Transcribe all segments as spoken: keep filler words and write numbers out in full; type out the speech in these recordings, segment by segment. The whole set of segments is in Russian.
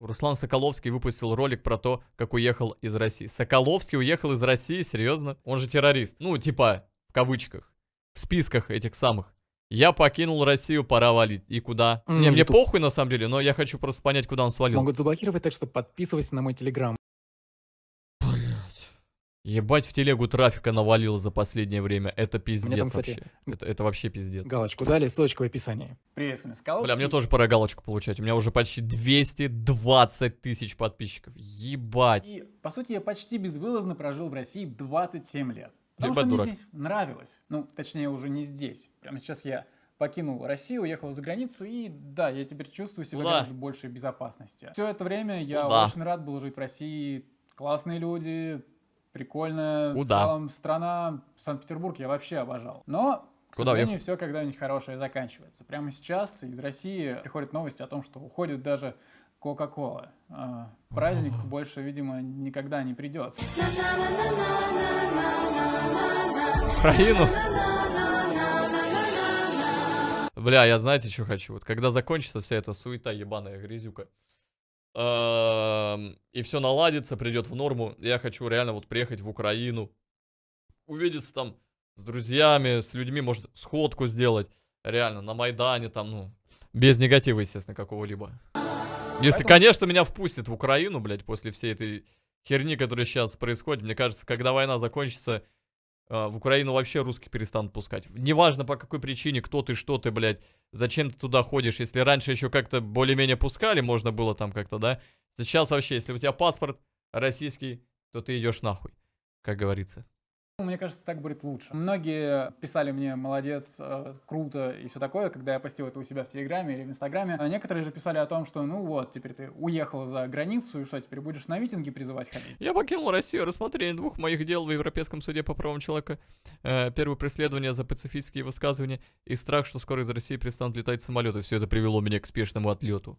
Руслан Соколовский выпустил ролик про то, как уехал из России. Соколовский уехал из России, серьезно? Он же террорист. Ну, типа, в кавычках. В списках этих самых. Я покинул Россию, пора валить. И куда? Mm, не, мне YouTube. Похуй на самом деле, но я хочу просто понять, куда он свалил. Могут заблокировать, так что подписывайся на мой телеграм. Блять. Ебать, в телегу трафика навалило за последнее время. Это пиздец там, кстати, вообще. Это, это вообще пиздец. Галочку дали, ссылочку в описании. Привет, Скаловский. Бля, мне тоже пора галочку получать. У меня уже почти двести двадцать тысяч подписчиков. Ебать. И, по сути, я почти безвылазно прожил в России двадцать семь лет. Потому что мне здесь нравилось. Ну, точнее, уже не здесь. Прямо сейчас я покинул Россию, уехал за границу, и да, я теперь чувствую себя гораздо больше безопасности. Все это время я Уда. очень рад был жить в России. Классные люди, прикольная в целом страна. Санкт-Петербург я вообще обожал. Но, к сожалению, все когда-нибудь хорошее заканчивается. Прямо сейчас из России приходят новости о том, что уходит даже Кока-кола. Праздник больше, видимо, никогда не придет. Украину. Бля, я знаете, что хочу? Вот когда закончится вся эта суета, ебаная грязюка, и все наладится, придет в норму, я хочу реально вот приехать в Украину, увидеться там с друзьями, с людьми, может, сходку сделать, реально, на Майдане там, ну, без негатива, естественно, какого-либо. Если, конечно, меня впустят в Украину, блядь, после всей этой херни, которая сейчас происходит, мне кажется, когда война закончится, в Украину вообще русских перестанут пускать. Неважно по какой причине, кто ты, что ты, блядь, зачем ты туда ходишь. Если раньше еще как-то более-менее пускали, можно было там как-то, да? Сейчас вообще, если у тебя паспорт российский, то ты идешь нахуй, как говорится. Мне кажется, так будет лучше. Многие писали мне «молодец», «круто» и все такое, когда я постил это у себя в Телеграме или в Инстаграме. А некоторые же писали о том, что ну вот, теперь ты уехал за границу, и что, теперь будешь на митинги призывать ходить? Я покинул Россию. Рассмотрение двух моих дел в Европейском суде по правам человека. Первое — преследование за пацифистские высказывания и страх, что скоро из России перестанут летать самолеты. Все это привело меня к спешному отлету.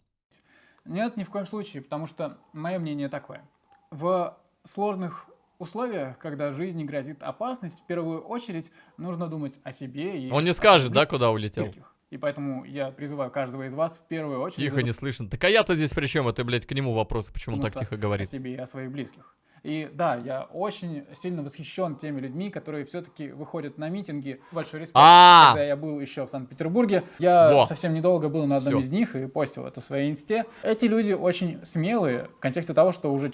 Нет, ни в коем случае, потому что мое мнение такое. В сложных условиях, когда жизни грозит опасность, в первую очередь нужно думать о себе. И он не скажет, да, куда улетел? Близких. И поэтому я призываю каждого из вас в первую очередь... Тихо, не слышно. Так а я-то здесь при чем? Это, блядь, к нему вопрос, почему он так тихо говорит. О себе и о своих близких. И да, я очень сильно восхищен теми людьми, которые все-таки выходят на митинги. Большой респект. А-а-а! Когда я был еще в Санкт-Петербурге, я Во. совсем недолго был на одном Все. из них и постил это в своей инсте. Эти люди очень смелые в контексте того, что уже...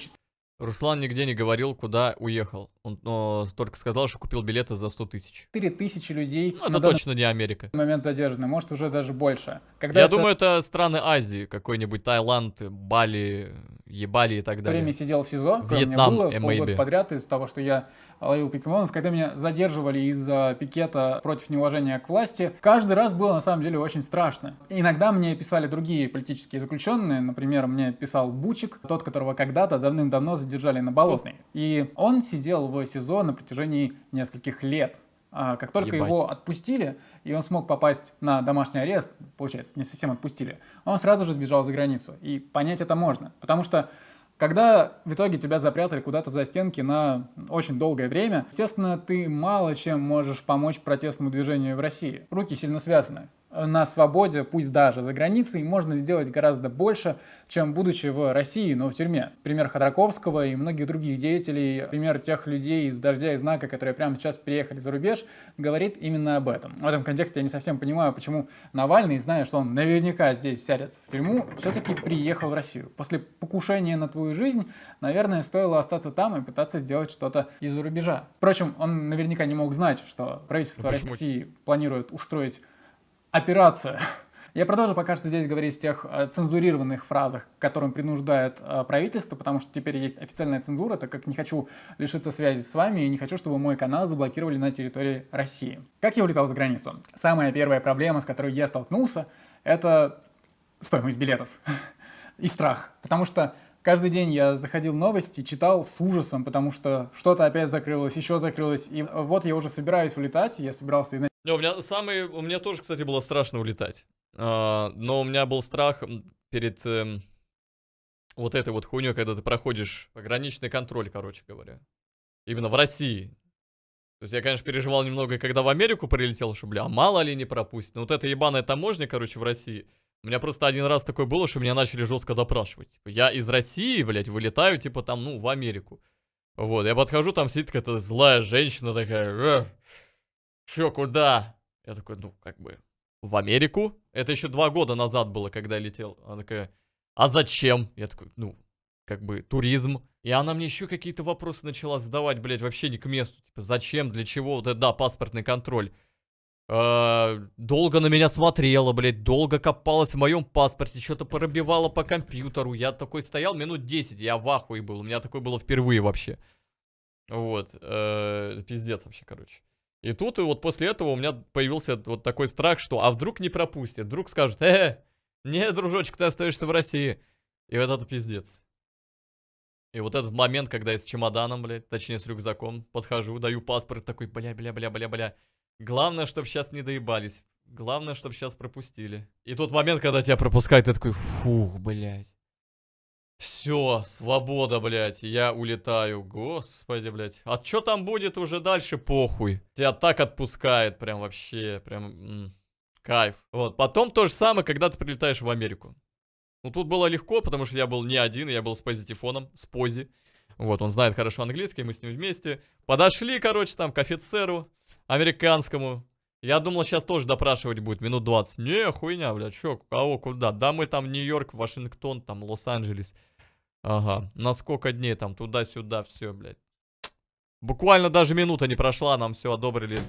Руслан нигде не говорил, куда уехал. Он но, только сказал, что купил билеты за сто тысяч. четыре тысячи людей. Ну, это точно не Америка. В момент задержаны, может, уже даже больше. Когда я, я думаю, с... это страны Азии. Какой-нибудь Таиланд, Бали, Ебали и так далее. Время сидел в СИЗО. Вьетнам, было полгода подряд из-за того, что я ловил покемонов. Когда меня задерживали из-за пикета против неуважения к власти, каждый раз было, на самом деле, очень страшно. Иногда мне писали другие политические заключенные. Например, мне писал Бучик, тот, которого когда-то давным-давно задержали на Болотной. И он сидел в СИЗО на протяжении нескольких лет. А как только Ебать. его отпустили, и он смог попасть на домашний арест, получается, не совсем отпустили, он сразу же сбежал за границу. И понять это можно. Потому что, когда в итоге тебя запрятали куда-то в застенки на очень долгое время, естественно, ты мало чем можешь помочь протестному движению в России. Руки сильно связаны. На свободе, пусть даже за границей, можно сделать гораздо больше, чем будучи в России, но в тюрьме. Пример Ходраковского и многих других деятелей, пример тех людей из «Дождя и Знака», которые прямо сейчас переехали за рубеж, говорит именно об этом. В этом контексте я не совсем понимаю, почему Навальный, зная, что он наверняка здесь сядет в тюрьму, все-таки приехал в Россию. После покушения на твою жизнь, наверное, стоило остаться там и пытаться сделать что-то из-за рубежа. Впрочем, он наверняка не мог знать, что правительство почему? России планирует устроить операцию. Я продолжу пока что здесь говорить в тех цензурированных фразах, к которым принуждает правительство, потому что теперь есть официальная цензура, так как не хочу лишиться связи с вами и не хочу, чтобы мой канал заблокировали на территории России. Как я улетал за границу? Самая первая проблема, с которой я столкнулся, это стоимость билетов и страх, потому что каждый день я заходил в новости, читал с ужасом, потому что что-то опять закрылось, еще закрылось, и вот я уже собираюсь улетать, я собирался... Не, у меня самый, у меня тоже, кстати, было страшно улетать, а, но у меня был страх перед э, вот этой вот хуйней, когда ты проходишь пограничный контроль, короче говоря, именно в России. То есть я, конечно, переживал немного, когда в Америку прилетел, что, бля, мало ли не пропустит, но вот эта ебаная таможня, короче, в России... У меня просто один раз такое было, что меня начали жестко допрашивать. Я из России, блядь, вылетаю, типа там, ну, в Америку. Вот, я подхожу, там сидит какая-то злая женщина такая. Че, куда? Я такой, ну, как бы, в Америку? Это еще два года назад было, когда я летел. Она такая, а зачем? Я такой, ну, как бы, туризм. И она мне еще какие-то вопросы начала задавать, блядь, вообще не к месту. Типа, зачем, для чего, вот это, да, паспортный контроль. Долго на меня смотрела, блядь, долго копалась в моем паспорте, что-то пробивала по компьютеру. Я такой стоял минут десять, я в ахуе был, у меня такое было впервые вообще. Вот, пиздец вообще, короче. И тут, и вот после этого у меня появился вот такой страх, что, а вдруг не пропустят, вдруг скажут, э, не, дружочек, ты остаешься в России. И вот это пиздец. И вот этот момент, когда я с чемоданом, блядь, точнее с рюкзаком, подхожу, даю паспорт, такой, бля, бля, бля, бля, бля. Главное, чтобы сейчас не доебались. Главное, чтобы сейчас пропустили. И тот момент, когда тебя пропускают, ты такой, фух, блядь. Все, свобода, блядь. Я улетаю, господи, блядь. А что там будет уже дальше, похуй. Тебя так отпускает, прям вообще, прям м-м, кайф. Вот, потом то же самое, когда ты прилетаешь в Америку. Ну, тут было легко, потому что я был не один, я был с позитифоном, с пози. Вот, он знает хорошо английский, мы с ним вместе. Подошли, короче, там, к офицеру американскому. Я думал, сейчас тоже допрашивать будет, минут двадцать. Не, хуйня, бля, чё, кого, куда? Да мы там Нью-Йорк, Вашингтон, там, Лос-Анджелес. Ага, на сколько дней там, туда-сюда, все, блядь. Буквально даже минута не прошла, нам все одобрили.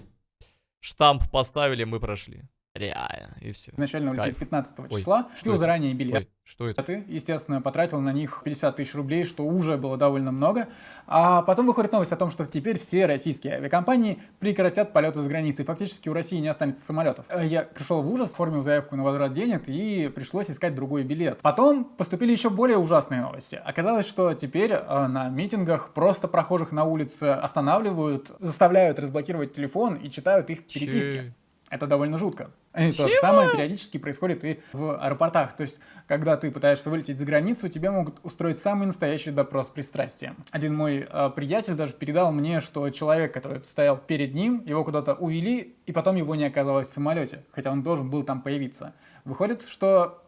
Штамп поставили, мы прошли. Реально, и все. Изначально улетит пятнадцатого числа, купил заранее билеты. Что это? Ты, естественно, потратил на них пятьдесят тысяч рублей, что уже было довольно много. А потом выходит новость о том, что теперь все российские авиакомпании прекратят полеты за границей. Фактически у России не останется самолетов. Я пришел в ужас, оформил заявку на возврат денег и пришлось искать другой билет. Потом поступили еще более ужасные новости. Оказалось, что теперь на митингах просто прохожих на улице останавливают, заставляют разблокировать телефон и читают их переписки. Это довольно жутко. И то же самое периодически происходит и в аэропортах. То есть, когда ты пытаешься вылететь за границу, тебе могут устроить самый настоящий допрос пристрастием. Один мой э, приятель даже передал мне, что человек, который стоял перед ним, его куда-то увели, и потом его не оказалось в самолете, хотя он должен был там появиться. Выходит, что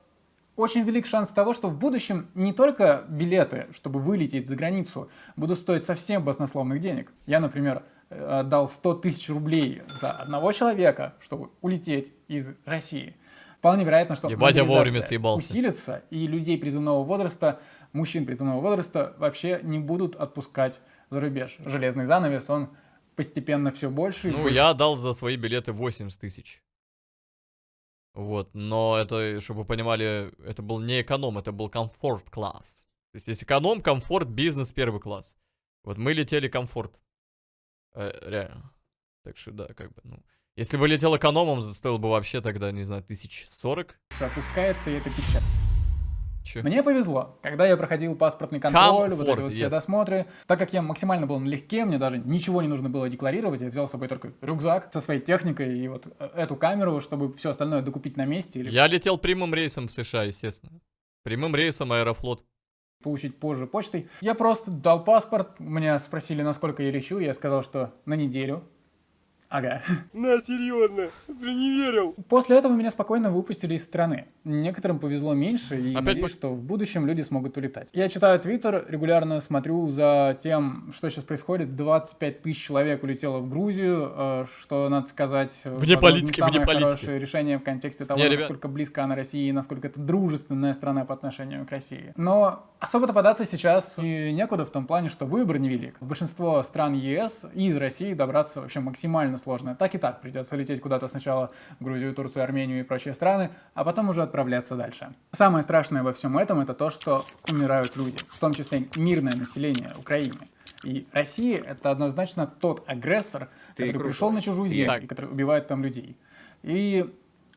очень велик шанс того, что в будущем не только билеты, чтобы вылететь за границу, будут стоить совсем баснословных денег. Я, например, отдал сто тысяч рублей за одного человека, чтобы улететь из России. Вполне вероятно, что мобилизация усилится, и людей призывного возраста, мужчин призывного возраста вообще не будут отпускать за рубеж. Железный занавес, он постепенно все больше. Ну, больше. Я отдал за свои билеты восемьдесят тысяч. Вот, но это, чтобы вы понимали, это был не эконом, это был комфорт-класс. То есть, есть эконом, комфорт, бизнес, первый класс. Вот мы летели комфорт. Реально. Так что да, как бы, ну... Если бы летел экономом, стоил бы вообще тогда, не знаю, тысяч сорок. Опускается, и это печаль. Че? Мне повезло. Когда я проходил паспортный контроль, Comfort, вот эти вот все yes. досмотры, так как я максимально был налегке, мне даже ничего не нужно было декларировать, я взял с собой только рюкзак со своей техникой и вот эту камеру, чтобы все остальное докупить на месте. Или... Я летел прямым рейсом в США, естественно. Прямым рейсом Аэрофлот. Получить позже почтой. Я просто дал паспорт, меня спросили, насколько я лечу, я сказал, что на неделю. Ага. На, серьезно, ты не верил. После этого меня спокойно выпустили из страны. Некоторым повезло меньше, и Опять надеюсь, по... что в будущем люди смогут улетать. Я читаю Твиттер, регулярно смотрю за тем, что сейчас происходит. двадцать пять тысяч человек улетело в Грузию, что, надо сказать, вне политики, вне политики. Хорошее решение в контексте того, не, насколько ребят... близко она России, насколько это дружественная страна по отношению к России. Но особо-то податься сейчас и некуда, в том плане, что выбор невелик. В большинство стран ЕС из России добраться вообще максимально сложно. Так и так придется лететь куда-то сначала в Грузию, Турцию, Армению и прочие страны, а потом уже отправляться дальше. Самое страшное во всем этом это то, что умирают люди, в том числе мирное население Украины. И Россия это однозначно тот агрессор, Ты который круто. пришел на чужую землю, и который убивает там людей. И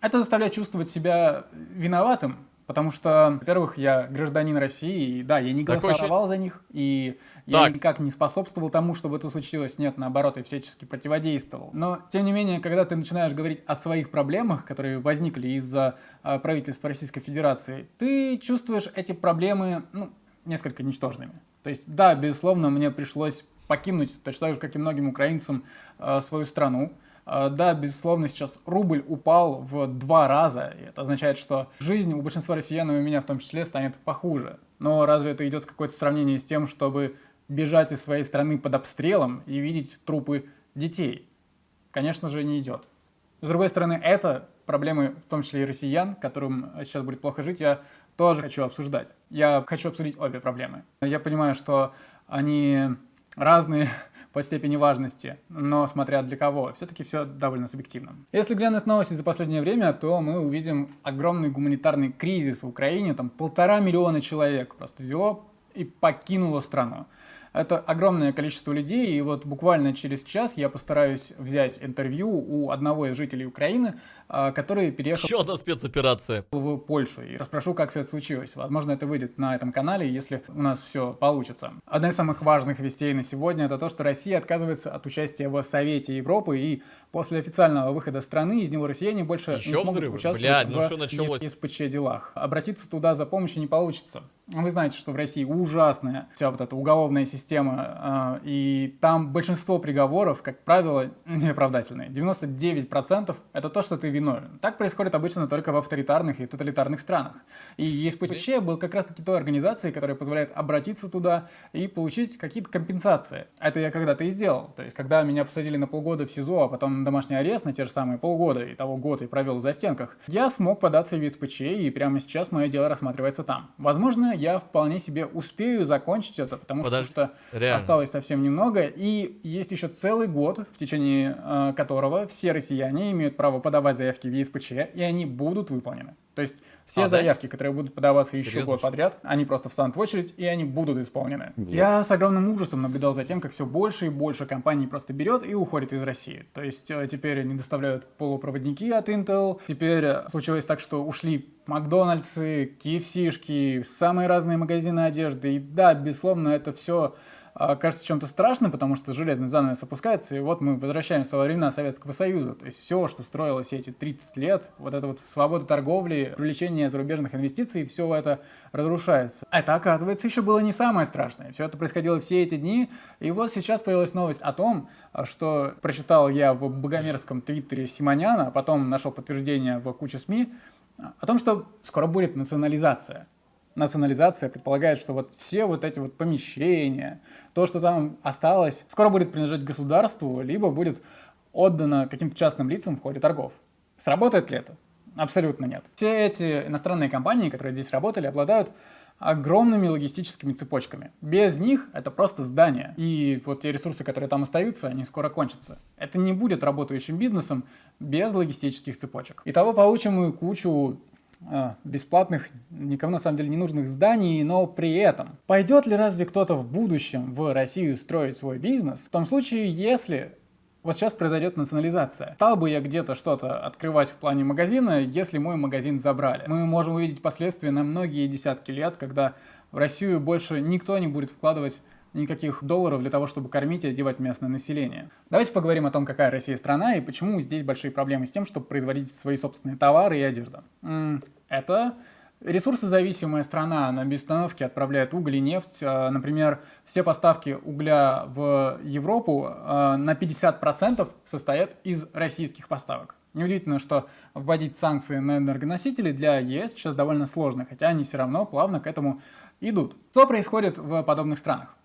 это заставляет чувствовать себя виноватым. Потому что, во-первых, я гражданин России, и да, я не голосовал за них, и я так. никак не способствовал тому, чтобы это случилось. Нет, наоборот, я всячески противодействовал. Но, тем не менее, когда ты начинаешь говорить о своих проблемах, которые возникли из-за э, правительства Российской Федерации, ты чувствуешь эти проблемы, ну, несколько ничтожными. То есть, да, безусловно, мне пришлось покинуть, точно так же, как и многим украинцам, э, свою страну. Да, безусловно, сейчас рубль упал в два раза, и это означает, что жизнь у большинства россиян, и у меня в том числе, станет похуже. Но разве это идет в какое-то сравнение с тем, чтобы бежать из своей страны под обстрелом и видеть трупы детей? Конечно же, не идет. С другой стороны, это проблемы, в том числе и россиян, которым сейчас будет плохо жить, я тоже хочу обсуждать. Я хочу обсудить обе проблемы. Я понимаю, что они разные по степени важности, но смотря для кого, все-таки все довольно субъективно. Если глянуть новости за последнее время, то мы увидим огромный гуманитарный кризис в Украине. Там полтора миллиона человек просто взяло и покинуло страну. Это огромное количество людей, и вот буквально через час я постараюсь взять интервью у одного из жителей Украины, который переехал Еще одна спецоперация. в Польшу, и расспрошу, как все это случилось. Возможно, это выйдет на этом канале, если у нас все получится. Одна из самых важных вестей на сегодня — это то, что Россия отказывается от участия в Совете Европы, и после официального выхода страны из него россияне больше Еще не смогут взрывы? участвовать Блядь, ну в Е С П Ч делах. Обратиться туда за помощью не получится. Вы знаете, что в России ужасная вся вот эта уголовная система, и там большинство приговоров, как правило, неоправдательные. девяносто девять процентов это то, что ты виновен. Так происходит обычно только в авторитарных и тоталитарных странах. И Е С П Ч был как раз-таки той организацией, которая позволяет обратиться туда и получить какие-то компенсации. Это я когда-то и сделал. То есть, когда меня посадили на полгода в СИЗО, а потом на домашний арест на те же самые полгода, и того год и провел в застенках, я смог податься в Е С П Ч, и прямо сейчас мое дело рассматривается там. Возможно, я вполне себе успею закончить это, потому Подожди, что реально. осталось совсем немного, и есть еще целый год, в течение э, которого все россияне имеют право подавать заявки в Е С П Ч, и они будут выполнены. То есть все а, заявки, да? которые будут подаваться Серьезно? еще год подряд, они просто встанут в очередь, и они будут исполнены. Нет. Я с огромным ужасом наблюдал за тем, как все больше и больше компаний просто берет и уходит из России. То есть э, теперь не доставляют полупроводники от Intel, теперь э, случилось так, что ушли Макдональдсы, К Ф Цшки, самые разные магазины одежды. И да, безусловно, это все кажется чем-то страшным, потому что железный занавес опускается, и вот мы возвращаемся во времена Советского Союза. То есть все, что строилось эти тридцать лет, вот эта вот свобода торговли, привлечение зарубежных инвестиций, все это разрушается. Это, оказывается, еще было не самое страшное. Все это происходило все эти дни, и вот сейчас появилась новость о том, что прочитал я в богомерзком твиттере Симоняна, а потом нашел подтверждение в куче СМИ, о том, что скоро будет национализация. Национализация предполагает, что вот все вот эти вот помещения, то, что там осталось, скоро будет принадлежать государству, либо будет отдано каким-то частным лицам в ходе торгов. Сработает ли это? Абсолютно нет. Все эти иностранные компании, которые здесь работали, обладают огромными логистическими цепочками. Без них это просто здание. И вот те ресурсы, которые там остаются, они скоро кончатся. Это не будет работающим бизнесом без логистических цепочек. Итого получим мы кучу э, бесплатных, никому на самом деле не нужных зданий, но при этом. Пойдет ли разве кто-то в будущем в Россию строить свой бизнес? В том случае, если вот сейчас произойдет национализация. Стал бы я где-то что-то открывать в плане магазина, если мой магазин забрали. Мы можем увидеть последствия на многие десятки лет, когда в Россию больше никто не будет вкладывать никаких долларов для того, чтобы кормить и одевать местное население. Давайте поговорим о том, какая Россия страна и почему здесь большие проблемы с тем, чтобы производить свои собственные товары и одежда. Это ресурсозависимая страна, она без остановки отправляет уголь и нефть. Например, все поставки угля в Европу на пятьдесят процентов состоят из российских поставок. Неудивительно, что вводить санкции на энергоносители для Е С сейчас довольно сложно, хотя они все равно плавно к этому идут. Что происходит в подобных странах?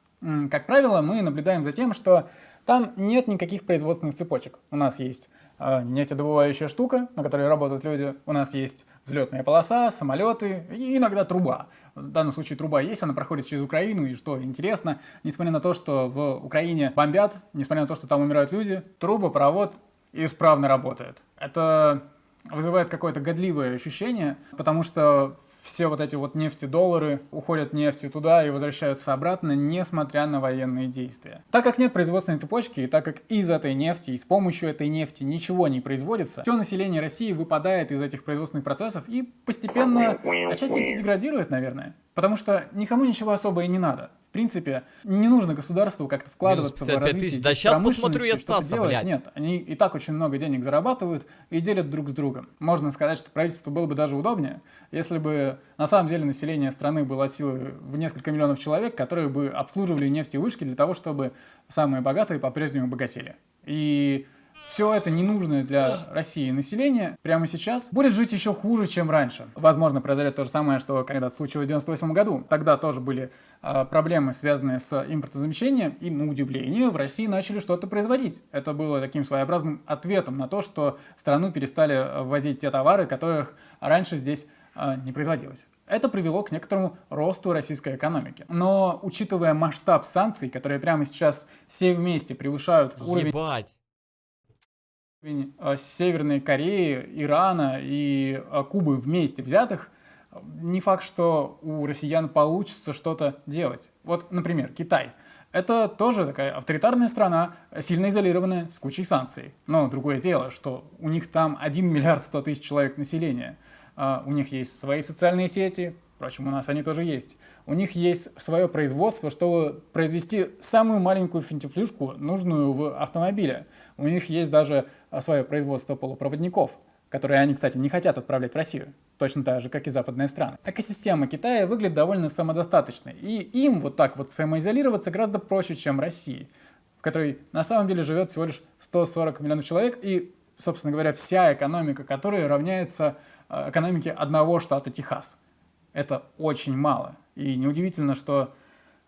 Как правило, мы наблюдаем за тем, что там нет никаких производственных цепочек. У нас есть нефтедобывающая штука, на которой работают люди. У нас есть взлетная полоса, самолеты и иногда труба. В данном случае труба есть, она проходит через Украину. И что интересно, несмотря на то, что в Украине бомбят, несмотря на то, что там умирают люди, трубопровод исправно работает. Это вызывает какое-то годливое ощущение, потому что все вот эти вот нефтедоллары уходят нефтью туда и возвращаются обратно, несмотря на военные действия. Так как нет производственной цепочки, и так как из этой нефти и с помощью этой нефти ничего не производится, все население России выпадает из этих производственных процессов и постепенно, отчасти, деградирует, наверное. Потому что никому ничего особо и не надо. В принципе, не нужно государству как-то вкладываться в развитие да сейчас посмотрю, я Стаса, блядь. Нет, они и так очень много денег зарабатывают и делят друг с другом. Можно сказать, что правительству было бы даже удобнее, если бы на самом деле население страны было от силы в несколько миллионов человек, которые бы обслуживали нефть и вышки для того, чтобы самые богатые по-прежнему богатели. И все это ненужное для России население прямо сейчас будет жить еще хуже, чем раньше. Возможно, произойдет то же самое, что когда-то случилось в девяносто восьмом году. Тогда тоже были э, проблемы, связанные с импортозамещением, и, на удивление, в России начали что-то производить. Это было таким своеобразным ответом на то, что в страну перестали ввозить те товары, которых раньше здесь э, не производилось. Это привело к некоторому росту российской экономики. Но, учитывая масштаб санкций, которые прямо сейчас все вместе превышают уровень... Ебать. Северной Кореи, Ирана и Кубы вместе взятых, не факт, что у россиян получится что-то делать. Вот, например, Китай. Это тоже такая авторитарная страна, сильно изолированная, с кучей санкций. Но другое дело, что у них там один миллиард сто тысяч человек населения. У них есть свои социальные сети, впрочем, у нас они тоже есть. У них есть свое производство, чтобы произвести самую маленькую финтифлюшку, нужную в автомобиле. У них есть даже свое производство полупроводников, которые они, кстати, не хотят отправлять в Россию, точно так же, как и западные страны. Экосистема Китая выглядит довольно самодостаточной, и им вот так вот самоизолироваться гораздо проще, чем России, в которой на самом деле живет всего лишь сто сорок миллионов человек, и, собственно говоря, вся экономика которой равняется экономике одного штата Техас. Это очень мало, и неудивительно, что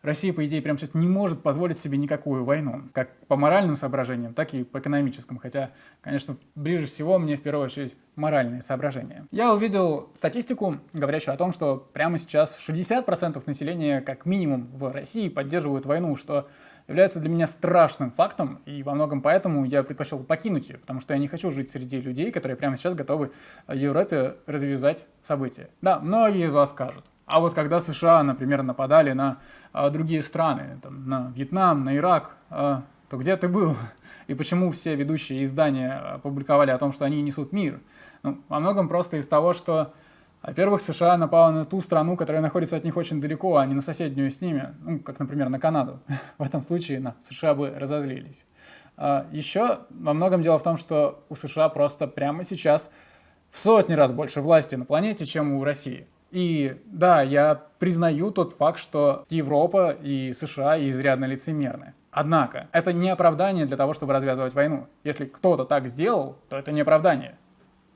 Россия, по идее, прямо сейчас не может позволить себе никакую войну, как по моральным соображениям, так и по экономическим, хотя, конечно, ближе всего мне в первую очередь моральные соображения. Я увидел статистику, говорящую о том, что прямо сейчас шестьдесят процентов населения как минимум в России поддерживают войну, что является для меня страшным фактом, и во многом поэтому я предпочел покинуть ее, потому что я не хочу жить среди людей, которые прямо сейчас готовы в Европе развязать события. Да, многие из вас скажут. А вот когда США, например, нападали на э, другие страны, там, на Вьетнам, на Ирак, э, то где ты был? И почему все ведущие издания публиковали о том, что они несут мир? Ну, во многом просто из того, что, во-первых, США напала на ту страну, которая находится от них очень далеко, а не на соседнюю с ними, ну, как, например, на Канаду. В этом случае на США бы разозлились. Э, еще во многом дело в том, что у США просто прямо сейчас в сотни раз больше власти на планете, чем у России. И да, я признаю тот факт, что Европа и США изрядно лицемерны. Однако, это не оправдание для того, чтобы развязывать войну. Если кто-то так сделал, то это не оправдание.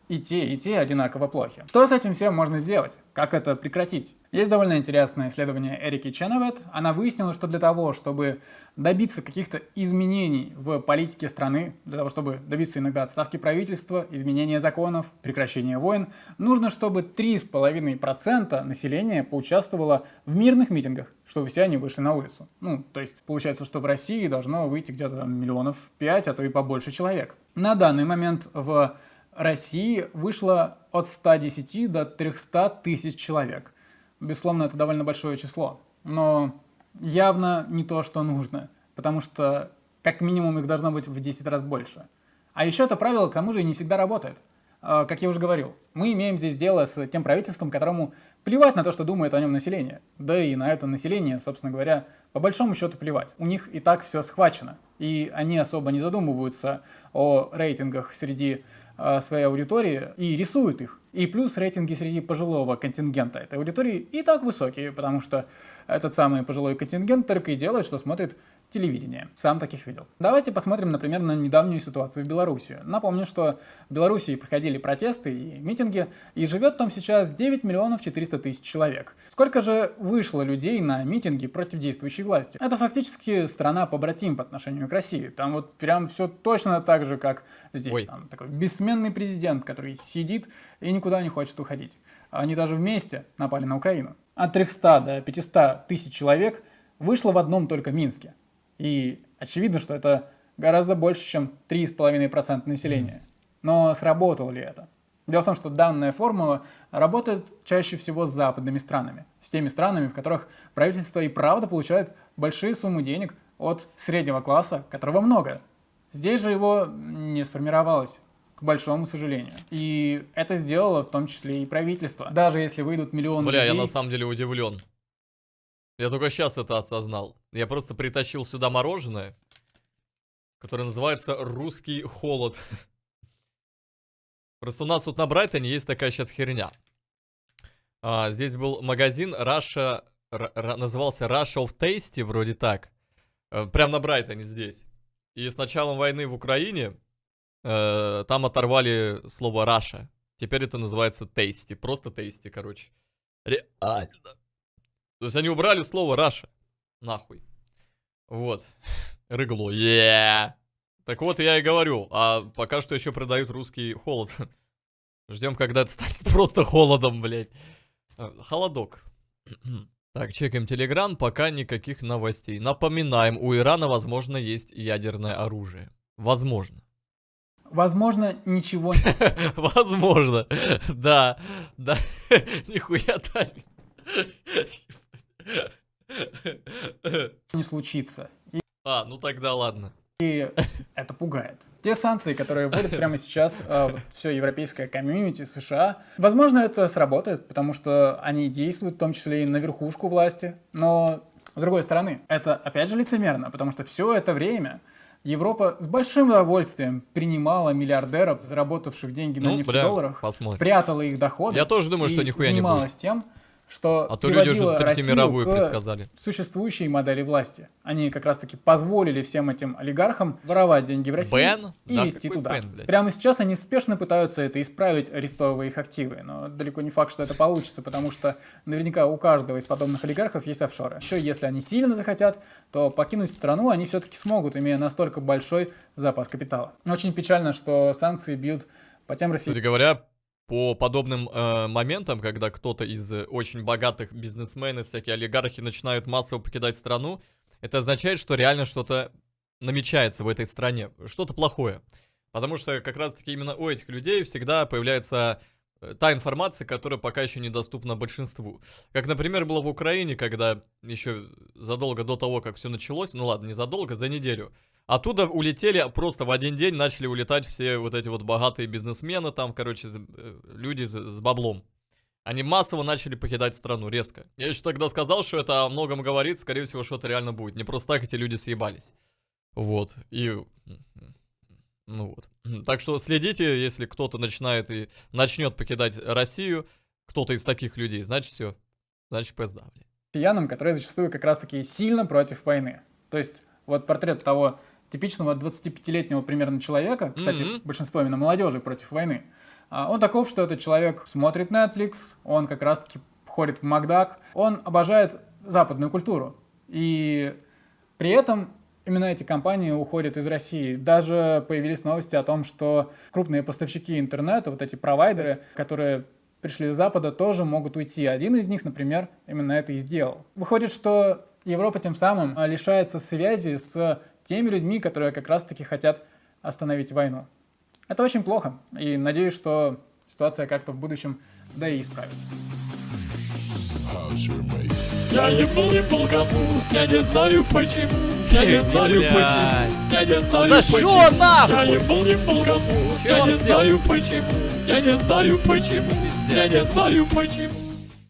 И те, и те одинаково плохи. Что с этим всем можно сделать? Как это прекратить? Есть довольно интересное исследование Эрики Ченовет. Она выяснила, что для того, чтобы добиться каких-то изменений в политике страны, для того, чтобы добиться иногда отставки правительства, изменения законов, прекращения войн, нужно, чтобы три и пять десятых процента населения поучаствовало в мирных митингах, чтобы все они вышли на улицу. Ну, то есть получается, что в России должно выйти где-то миллионов пять, а то и побольше человек. На данный момент в России вышло от ста десяти до трёхсот тысяч человек. Безусловно, это довольно большое число, но явно не то, что нужно, потому что как минимум их должно быть в десять раз больше. А еще это правило, к тому же, не всегда работает. Как я уже говорил, мы имеем здесь дело с тем правительством, которому плевать на то, что думает о нем население. Да и на это население, собственно говоря, по большому счету плевать. У них и так все схвачено, и они особо не задумываются о рейтингах среди своей аудитории и рисуют их. И плюс рейтинги среди пожилого контингента этой аудитории и так высокие, потому что этот самый пожилой контингент только и делает, что смотрит телевидение. Сам таких видел. Давайте посмотрим, например, на недавнюю ситуацию в Беларуси. Напомню, что в Беларуси проходили протесты и митинги, и живет там сейчас девять миллионов четыреста тысяч человек. Сколько же вышло людей на митинги против действующей власти? Это фактически страна-побратим по отношению к России. Там вот прям все точно так же, как здесь. Ой. Там такой бессменный президент, который сидит и никуда не хочет уходить. Они даже вместе напали на Украину. От трёхсот до пятисот тысяч человек вышло в одном только Минске. И очевидно, что это гораздо больше, чем три и пять десятых процента населения. Но сработало ли это? Дело в том, что данная формула работает чаще всего с западными странами. С теми странами, в которых правительство и правда получает большие суммы денег от среднего класса, которого много. Здесь же его не сформировалось, к большому сожалению. И это сделало в том числе и правительство. Даже если выйдут миллионы людей... Бля, я на самом деле удивлен. Я только сейчас это осознал. Я просто притащил сюда мороженое, которое называется «Русский холод». Просто у нас тут на Брайтоне есть такая сейчас херня. А, здесь был магазин Russia, назывался Russia of Tasty, вроде так. Прям на Брайтоне здесь. И с началом войны в Украине э, там оторвали слово Russia. Теперь это называется tasty. Просто tasty, короче. Ре... А... То есть они убрали слово Russia. Нахуй. Вот. Рыгло. Yeah. Так вот, я и говорю. А пока что еще продают русский холод. Ждем, когда это станет просто холодом, блядь. Холодок. Так, чекаем Телеграм, пока никаких новостей. Напоминаем, у Ирана, возможно, есть ядерное оружие. Возможно. Возможно, ничего нет. Возможно. Да. Да. Нихуя там. Не случится. А, ну тогда ладно. И это пугает. Те санкции, которые вводят прямо сейчас э, вот, все европейское комьюнити, США, возможно, это сработает, потому что они действуют, в том числе и на верхушку власти. Но, с другой стороны, это опять же лицемерно, потому что все это время Европа с большим удовольствием принимала миллиардеров, заработавших деньги на ну, нефтедолларах, прятала их доходы. Я тоже думаю, что нихуя не будет. И занималась тем, что а то люди уже третью мировую предсказали. Существующей модели власти. Они как раз-таки позволили всем этим олигархам воровать деньги в России Бен? и да, везти туда. Бен, прямо сейчас они спешно пытаются это исправить, арестовывая их активы. Но далеко не факт, что это получится, потому что наверняка у каждого из подобных олигархов есть офшоры. Еще если они сильно захотят, то покинуть страну они все-таки смогут, имея настолько большой запас капитала. Очень печально, что санкции бьют по тем российским... Кстати говоря, по подобным э, моментам, когда кто-то из очень богатых бизнесменов, всякие олигархи начинают массово покидать страну, это означает, что реально что-то намечается в этой стране, что-то плохое. Потому что как раз-таки именно у этих людей всегда появляется та информация, которая пока еще недоступна большинству. Как, например, было в Украине, когда еще задолго до того, как все началось, ну ладно, не задолго, за неделю, оттуда улетели, просто в один день начали улетать все вот эти вот богатые бизнесмены, там, короче, люди с баблом. Они массово начали покидать страну, резко. Я еще тогда сказал, что это о многом говорит, скорее всего, что-то реально будет. Не просто так эти люди съебались. Вот, и... Ну вот. Так что следите, если кто-то начинает и начнет покидать Россию, кто-то из таких людей, значит все, значит пизда. Россиянам, которые зачастую как раз-таки сильно против войны. То есть, вот портрет того... типичного двадцатипятилетнего примерно человека, кстати, mm-hmm. большинство именно молодежи против войны, он таков, что этот человек смотрит Netflix, он как раз-таки ходит в Макдак, он обожает западную культуру. И при этом именно эти компании уходят из России. Даже появились новости о том, что крупные поставщики интернета, вот эти провайдеры, которые пришли с Запада, тоже могут уйти. Один из них, например, именно это и сделал. Выходит, что Европа тем самым лишается связи с теми людьми, которые как раз-таки хотят остановить войну. Это очень плохо, и надеюсь, что ситуация как-то в будущем, да и исправится. Я ебал, ебал кому, я не знаю почему, я не знаю почему, я не знаю почему. Я ебал, ебал кому, я не знаю почему, я не знаю почему, я не знаю почему.